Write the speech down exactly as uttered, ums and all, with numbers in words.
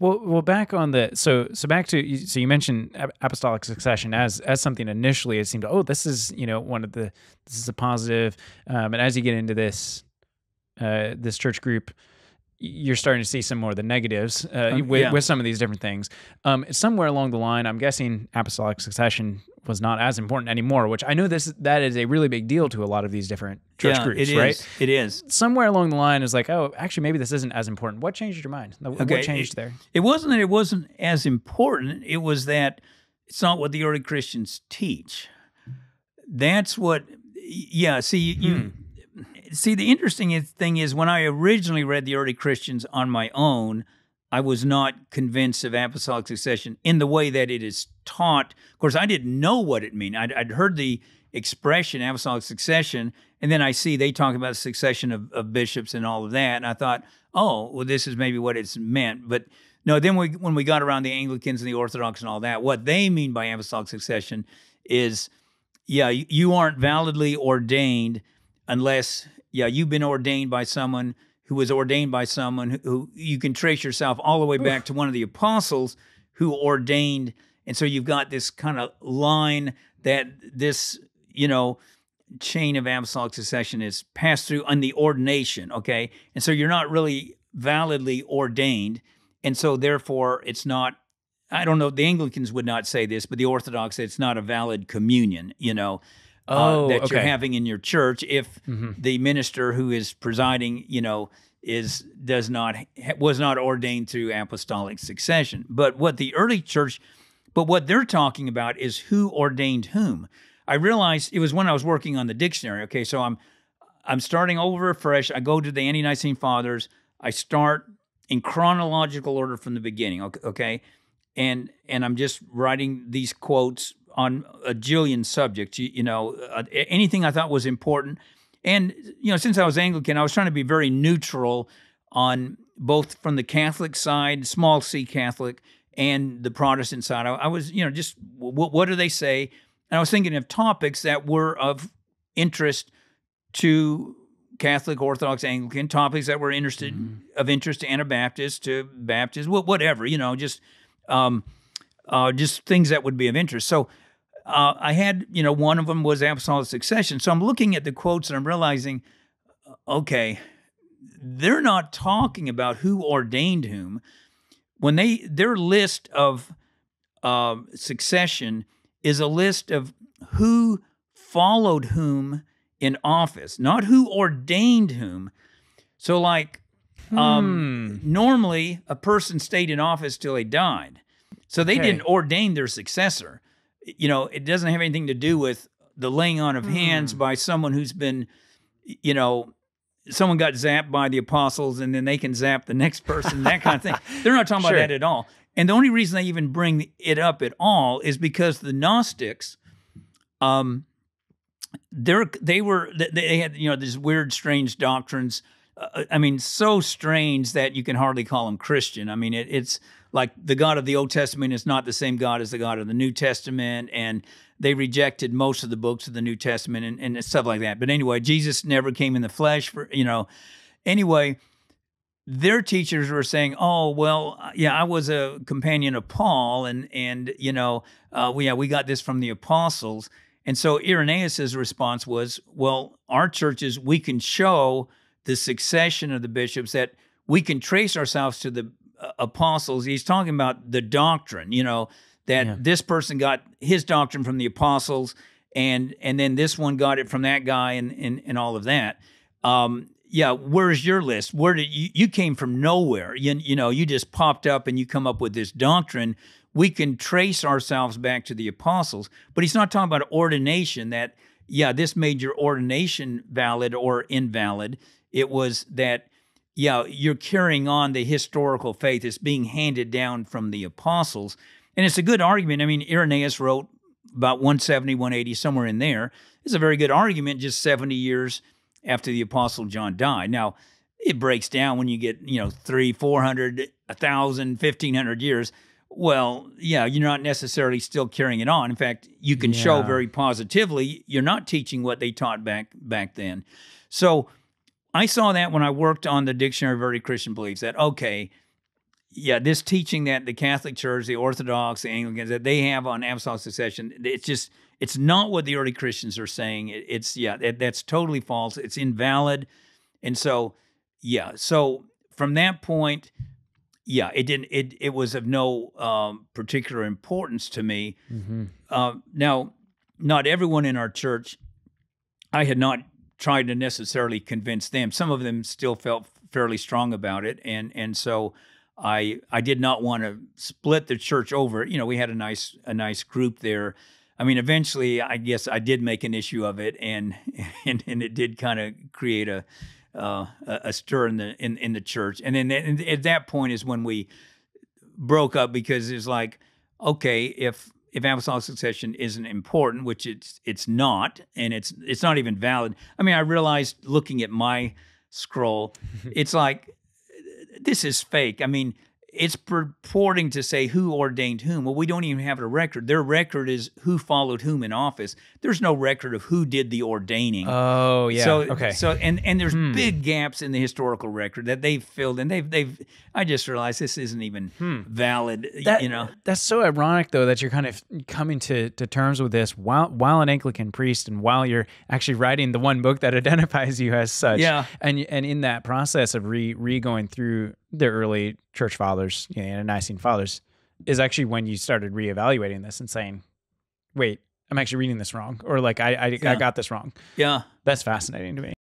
Well, well, back on the so so back to so you mentioned apostolic succession as as something initially it seemed oh this is you know one of the this is a positive, um, and as you get into this uh, this church group, you're starting to see some more of the negatives uh, um, with, yeah. with some of these different things. Um, somewhere along the line, I'm guessing apostolic succession was not as important anymore. Which I know this that is a really big deal to a lot of these different church yeah, groups, it is. right? It is. Somewhere along the line is like, oh, actually, maybe this isn't as important. What changed your mind? What okay, changed it, there? It wasn't that it wasn't as important. It was that it's not what the early Christians teach. That's what. Yeah. See hmm. you. See, the interesting thing is when I originally read the early Christians on my own, I was not convinced of apostolic succession in the way that it is taught. Of course, I didn't know what it meant. I'd, I'd heard the expression apostolic succession, and then I see they talk about succession of, of bishops and all of that, and I thought, oh, well, this is maybe what it's meant. But no, then we, when we got around the Anglicans and the Orthodox and all that, what they mean by apostolic succession is, yeah, you, you aren't validly ordained unless... Yeah, you've been ordained by someone who was ordained by someone who, who you can trace yourself all the way back Oof. to one of the apostles who ordained. And so you've got this kind of line that this, you know, chain of apostolic succession is passed through on the ordination, okay? And so you're not really validly ordained. And so therefore it's not, I don't know, the Anglicans would not say this, but the Orthodox, it's not a valid communion, you know. Uh, oh, that okay. you're having in your church if mm-hmm. the minister who is presiding, you know, is does not was not ordained through apostolic succession. But what the early church, but what they're talking about is who ordained whom. I realized it was when I was working on the dictionary. Okay, so I'm I'm starting over fresh. I go to the anti-Nicene Fathers. I start in chronological order from the beginning. Okay, and and I'm just writing these quotes on a jillion subjects, you, you know, uh, anything I thought was important. And, you know, since I was Anglican, I was trying to be very neutral on both from the Catholic side, small c Catholic, and the Protestant side. I, I was, you know, just w what do they say? And I was thinking of topics that were of interest to Catholic, Orthodox, Anglican, topics that were interested, mm-hmm. of interest to Anabaptists, to Baptists, whatever, you know, just... Um, Uh, just things that would be of interest. So uh, I had, you know, one of them was apostolic succession. So I'm looking at the quotes and I'm realizing, okay, they're not talking about who ordained whom. When they, their list of uh, succession is a list of who followed whom in office, not who ordained whom. So like hmm. um, normally a person stayed in office till they died. So they okay. didn't ordain their successor. You know, it doesn't have anything to do with the laying on of mm. hands by someone who's been, you know, someone got zapped by the apostles and then they can zap the next person, that kind of thing. They're not talking sure. about that at all. And the only reason they even bring it up at all is because the Gnostics, um, they're, they were, they had, you know, these weird, strange doctrines. Uh, I mean, so strange that you can hardly call them Christian. I mean, it, it's... like the God of the Old Testament is not the same God as the God of the New Testament, and they rejected most of the books of the New Testament and, and stuff like that. But anyway, Jesus never came in the flesh, for you know. Anyway, their teachers were saying, "Oh, well, yeah, I was a companion of Paul, and and you know, uh, we yeah, we got this from the apostles." And so Irenaeus's response was, "Well, our churches, we can show the succession of the bishops that we can trace ourselves to the." Apostles, he's talking about the doctrine, you know, that yeah. this person got his doctrine from the apostles, and and then this one got it from that guy, and and, and all of that. Um, yeah, where's your list? Where did you, you came from? Nowhere. You you know, you just popped up and you come up with this doctrine. We can trace ourselves back to the apostles, but he's not talking about ordination. That yeah, this made your ordination valid or invalid. It was that. Yeah, you're carrying on the historical faith. It's being handed down from the apostles. And it's a good argument. I mean, Irenaeus wrote about one seventy, one eighty, somewhere in there. It's a very good argument just seventy years after the apostle John died. Now, it breaks down when you get, you know, three, four hundred, a thousand, fifteen hundred years. Well, yeah, you're not necessarily still carrying it on. In fact, you can yeah. show very positively you're not teaching what they taught back back then. So... I saw that when I worked on the Dictionary of Early Christian Beliefs, that, okay, yeah, this teaching that the Catholic Church, the Orthodox, the Anglicans, that they have on apostolic succession, it's just, it's not what the early Christians are saying. It, it's, yeah, it, that's totally false. It's invalid. And so, yeah, so from that point, yeah, it didn't, it, it was of no um, particular importance to me. Mm-hmm. uh, now, not everyone in our church, I had not tried to necessarily convince them. Some of them still felt fairly strong about it. And, and so I, I did not want to split the church over. You know, we had a nice, a nice group there. I mean, eventually, I guess I did make an issue of it, and and, and it did kind of create a uh, a stir in the in, in the church. And then at that point is when we broke up, because it's like, okay, if if apostolic succession isn't important, which it's it's not, and it's it's not even valid. I mean, I realized looking at my scroll, it's like, this is fake. I mean, it's purporting to say who ordained whom. Well, we don't even have a record. Their record is who followed whom in office. There's no record of who did the ordaining. Oh, yeah. So, okay. So, and and there's hmm. big gaps in the historical record that they've filled, and they've they've. I just realized this isn't even hmm. valid. That, you know, that's so ironic though, that you're kind of coming to to terms with this while while an Anglican priest, and while you're actually writing the one book that identifies you as such. Yeah. And and in that process of re re going through the early church fathers, you know, and Nicene Fathers, is actually when you started reevaluating this and saying, wait, I'm actually reading this wrong, or like I I, yeah. I got this wrong. Yeah. That's fascinating to me.